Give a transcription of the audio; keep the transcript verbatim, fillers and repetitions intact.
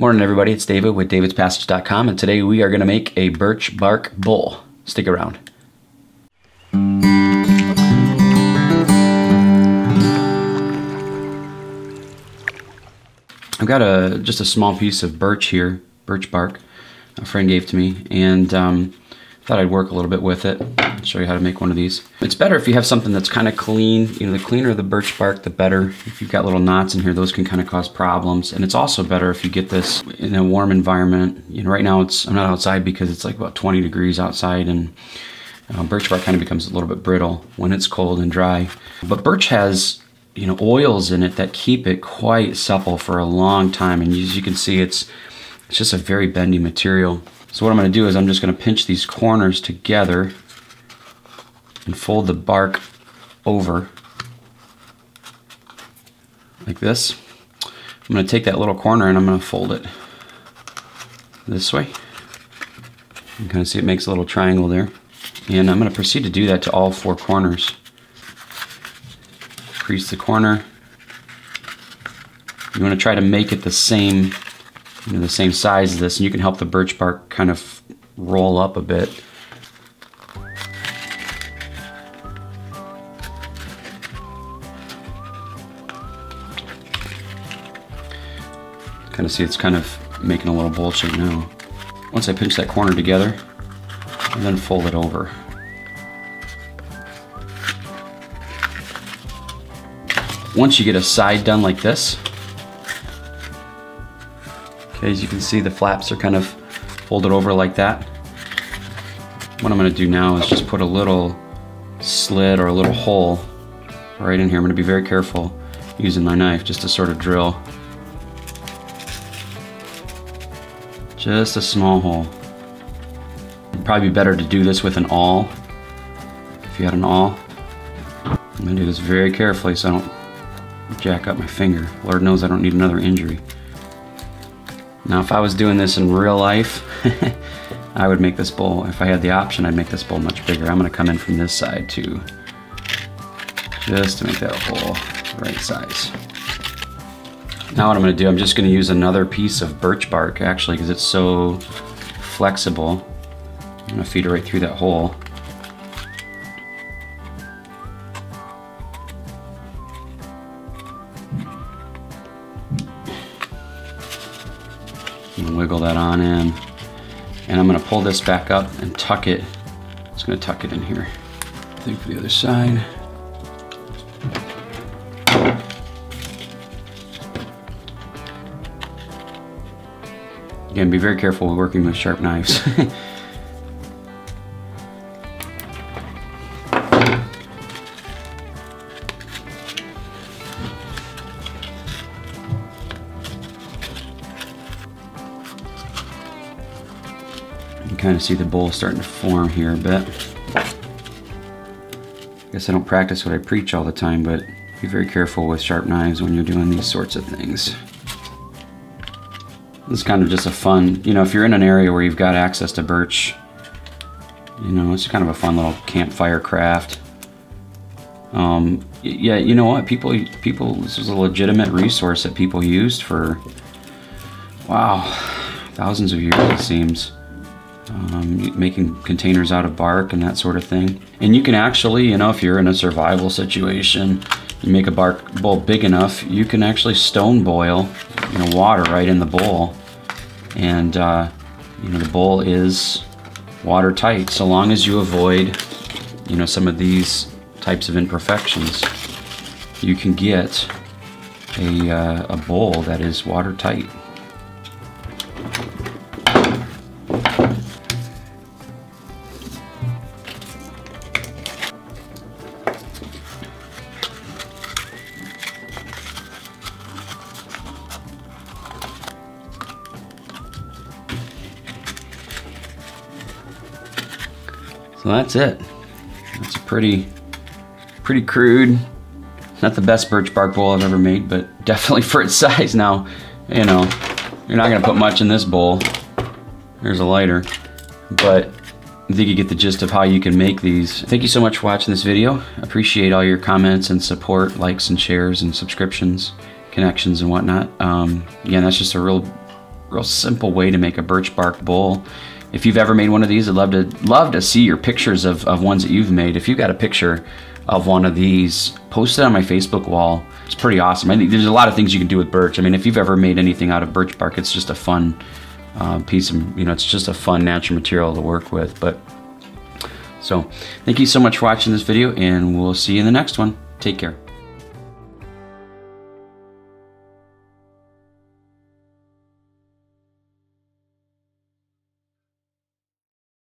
Morning everybody, it's David with davids passage dot com, and today we are going to make a birch bark bowl. Stick around. I've got a just a small piece of birch here, birch bark, a friend gave to me, and um, thought I'd work a little bit with it. I'll show you how to make one of these. It's better if you have something that's kind of clean. You know, the cleaner the birch bark, the better. If you've got little knots in here, those can kind of cause problems. And it's also better if you get this in a warm environment. You know, right now it's I'm not outside because it's like about twenty degrees outside, and uh, birch bark kind of becomes a little bit brittle when it's cold and dry. But birch has, you know, oils in it that keep it quite supple for a long time. And as you can see, it's it's just a very bendy material. So what I'm going to do is I'm just going to pinch these corners together and fold the bark over like this. I'm going to take that little corner and I'm going to fold it this way. You can kind of see it makes a little triangle there. And I'm going to proceed to do that to all four corners. Crease the corner. You want to try to make it the same You know, the same size as this, and you can help the birch bark kind of roll up a bit. Kind of see it's kind of making a little bowl shape now. Once I pinch that corner together, and then fold it over. Once you get a side done like this, okay, as you can see, the flaps are kind of folded over like that. What I'm going to do now is just put a little slit or a little hole right in here. I'm going to be very careful using my knife just to sort of drill. Just a small hole. It'd probably be better to do this with an awl, if you had an awl. I'm going to do this very carefully so I don't jack up my finger. Lord knows I don't need another injury. Now, if I was doing this in real life, I would make this bowl, if I had the option, I'd make this bowl much bigger. I'm gonna come in from this side too, just to make that hole the right size. Now what I'm gonna do, I'm just gonna use another piece of birch bark, actually, because it's so flexible. I'm gonna feed it right through that hole. Wiggle that on in, and I'm going to pull this back up and tuck it. I'm just going to tuck it in here. I think for the other side. Again, be very careful working with sharp knives. Kind of see the bowl starting to form here a bit. I guess I don't practice what I preach all the time, but be very careful with sharp knives when you're doing these sorts of things. This is kind of just a fun, you know, if you're in an area where you've got access to birch, you know, it's kind of a fun little campfire craft. Um, yeah, you know what, people, people, this was a legitimate resource that people used for, wow, thousands of years it seems. Um, making containers out of bark and that sort of thing. And you can actually, you know, if you're in a survival situation, you make a bark bowl big enough, you can actually stone boil, you know, water right in the bowl. And, uh, you know, the bowl is watertight so long as you avoid, you know, some of these types of imperfections. You can get a, uh, a bowl that is watertight. So that's it. That's a pretty, pretty crude, not the best birch bark bowl I've ever made, but definitely for its size. Now, you know, you're not gonna put much in this bowl. Here's a lighter, but I think you get the gist of how you can make these. Thank you so much for watching this video. Appreciate all your comments and support, likes and shares and subscriptions, connections and whatnot. Um, again, that's just a real real simple way to make a birch bark bowl. If you've ever made one of these, I'd love to love to see your pictures of, of ones that you've made. If you've got a picture of one of these, post it on my Facebook wall. It's pretty awesome. I think there's a lot of things you can do with birch. I mean, if you've ever made anything out of birch bark, it's just a fun uh, piece of, you know, it's just a fun natural material to work with. But so thank you so much for watching this video, and we'll see you in the next one. Take care.